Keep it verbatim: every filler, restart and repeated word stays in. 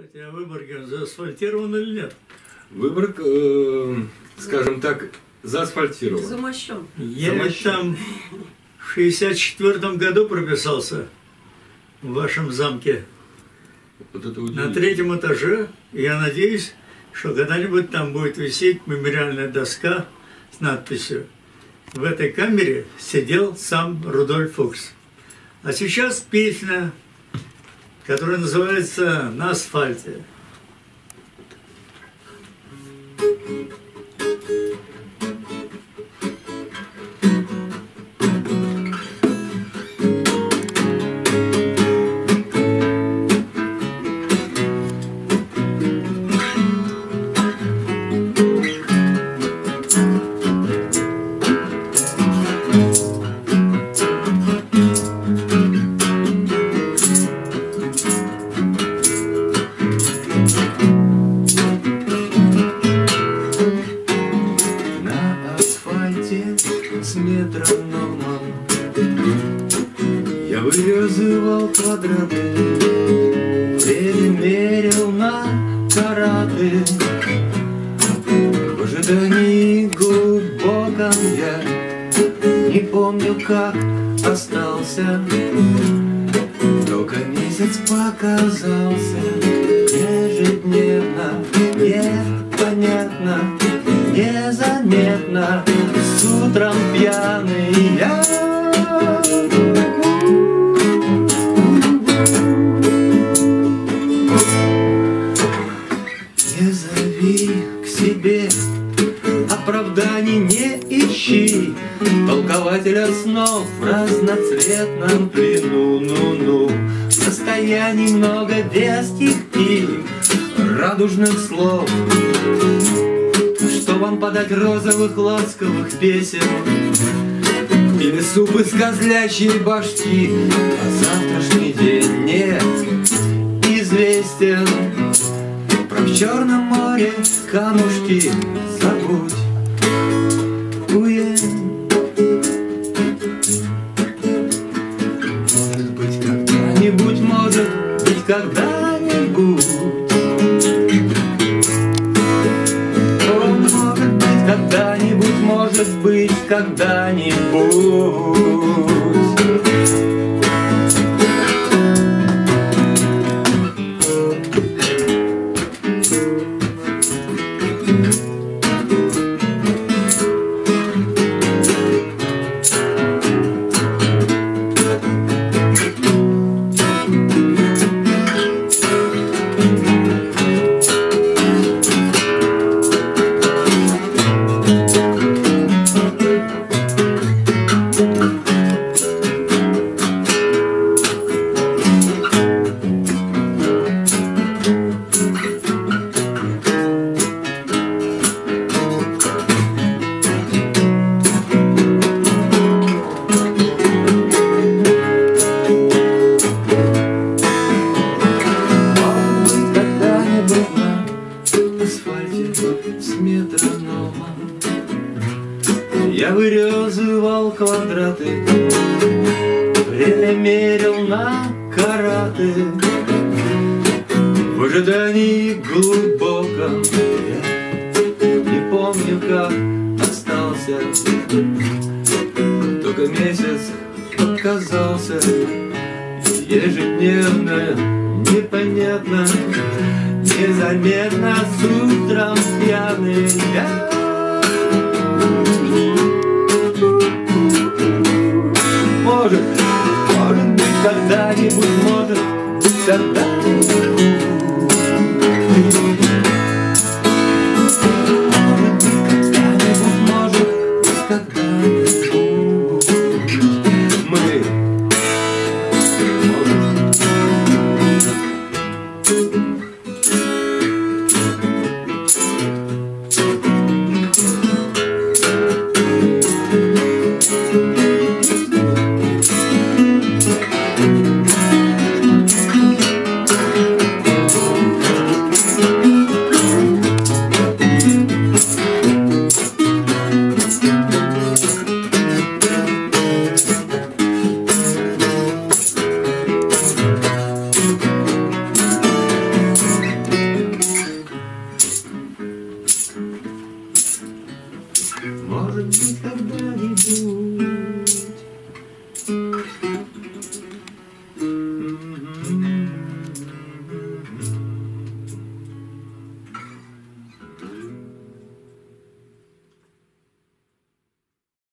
Кстати, а Выборг заасфальтирован или нет? Выборг, э, скажем так, заасфальтирован. Замощен. Я Замощен. там в шестьдесят четвёртом году прописался в вашем замке. Вот это на третьем этаже. Я надеюсь, что когда-нибудь там будет висеть мемориальная доска с надписью: в этой камере сидел сам Рудольф Фукс. А сейчас песня, которая называется «На асфальте». С метром нормом я вырезывал квадраты, перемерил на караты. В ожидании глубоком я не помню, как остался, только месяц показался. Ежедневно, непонятно, незаметно, с утром пьяный я. Не зови к себе, оправданий не ищи, толкователя снов в разноцветном плену. Ну-ну, состояний много веских и радужных слов, вам подать розовых ласковых песен или суп из козлячьей башки. А завтрашний день не известен. Про в Черном море камушки забудь. Уе. Может быть, когда-нибудь, может быть, когда-нибудь. Когда-нибудь, может быть, когда-нибудь. Я вырезывал квадраты, время мерил на караты. В ожидании глубоком я не помню, как остался, только месяц оказался. Ежедневно, непонятно, незаметно, с утром пьяный я. Может, может быть, когда-нибудь, может быть, когда-нибудь. Может быть, когда-нибудь, может быть, когда-нибудь. Мы, может. Thank you. Может быть, тогда не будет.